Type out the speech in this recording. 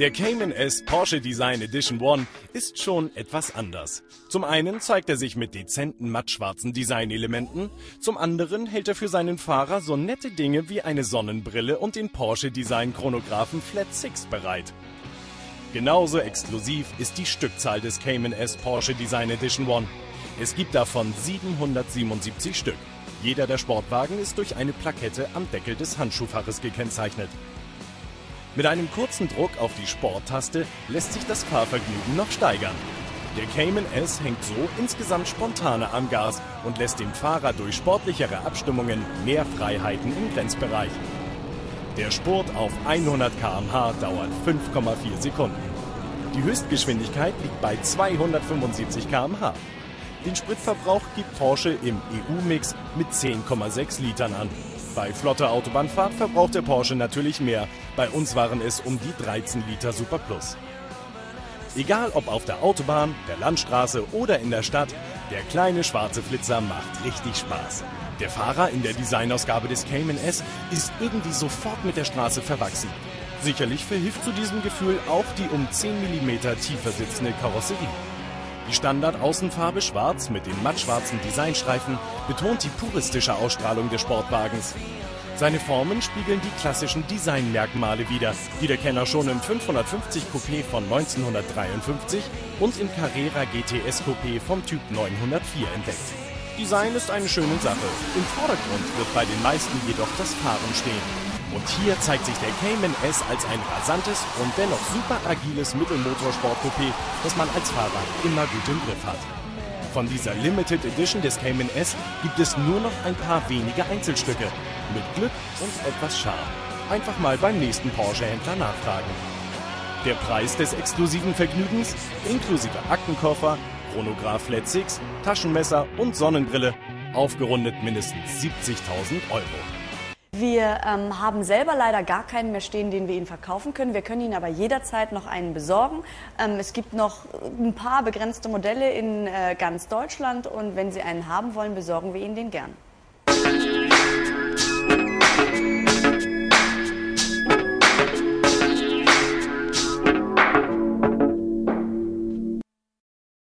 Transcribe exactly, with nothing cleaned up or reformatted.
Der Cayman S Porsche Design Edition One ist schon etwas anders. Zum einen zeigt er sich mit dezenten mattschwarzen Designelementen, zum anderen hält er für seinen Fahrer so nette Dinge wie eine Sonnenbrille und den Porsche Design Chronographen Flat Six bereit. Genauso exklusiv ist die Stückzahl des Cayman S Porsche Design Edition One. Es gibt davon siebenhundertsiebenundsiebzig Stück. Jeder der Sportwagen ist durch eine Plakette am Deckel des Handschuhfaches gekennzeichnet. Mit einem kurzen Druck auf die Sport-Taste lässt sich das Fahrvergnügen noch steigern. Der Cayman S hängt so insgesamt spontaner am Gas und lässt dem Fahrer durch sportlichere Abstimmungen mehr Freiheiten im Grenzbereich. Der Spurt auf hundert Kilometer pro Stunde dauert fünf Komma vier Sekunden. Die Höchstgeschwindigkeit liegt bei zweihundertfünfundsiebzig Kilometer pro Stunde. Den Spritverbrauch gibt Porsche im E U-Mix mit zehn Komma sechs Litern an. Bei flotter Autobahnfahrt verbraucht der Porsche natürlich mehr. Bei uns waren es um die dreizehn Liter Super Plus. Egal ob auf der Autobahn, der Landstraße oder in der Stadt, der kleine schwarze Flitzer macht richtig Spaß. Der Fahrer in der Designausgabe des Cayman S ist irgendwie sofort mit der Straße verwachsen. Sicherlich verhilft zu diesem Gefühl auch die um zehn Millimeter tiefer sitzende Karosserie. Die Standard-Außenfarbe schwarz mit den mattschwarzen Designstreifen betont die puristische Ausstrahlung des Sportwagens. Seine Formen spiegeln die klassischen Designmerkmale wider, die der Kenner schon im fünfhundertfünfzig Coupé von neunzehnhundertdreiundfünfzig und im Carrera G T S Coupé vom Typ neunhundertvier entdeckt. Design ist eine schöne Sache, im Vordergrund wird bei den meisten jedoch das Fahren stehen. Und hier zeigt sich der Cayman S als ein rasantes und dennoch super agiles Mittelmotorsport-Coupé, das man als Fahrer immer gut im Griff hat. Von dieser Limited Edition des Cayman S gibt es nur noch ein paar wenige Einzelstücke. Mit Glück und etwas Charme. Einfach mal beim nächsten Porsche-Händler nachfragen. Der Preis des exklusiven Vergnügens, inklusive Aktenkoffer, Chronograph Flat Six, Taschenmesser und Sonnenbrille, aufgerundet mindestens siebzigtausend Euro. Wir ähm, haben selber leider gar keinen mehr stehen, den wir Ihnen verkaufen können. Wir können Ihnen aber jederzeit noch einen besorgen. Ähm, es gibt noch ein paar begrenzte Modelle in äh, ganz Deutschland und wenn Sie einen haben wollen, besorgen wir Ihnen den gern.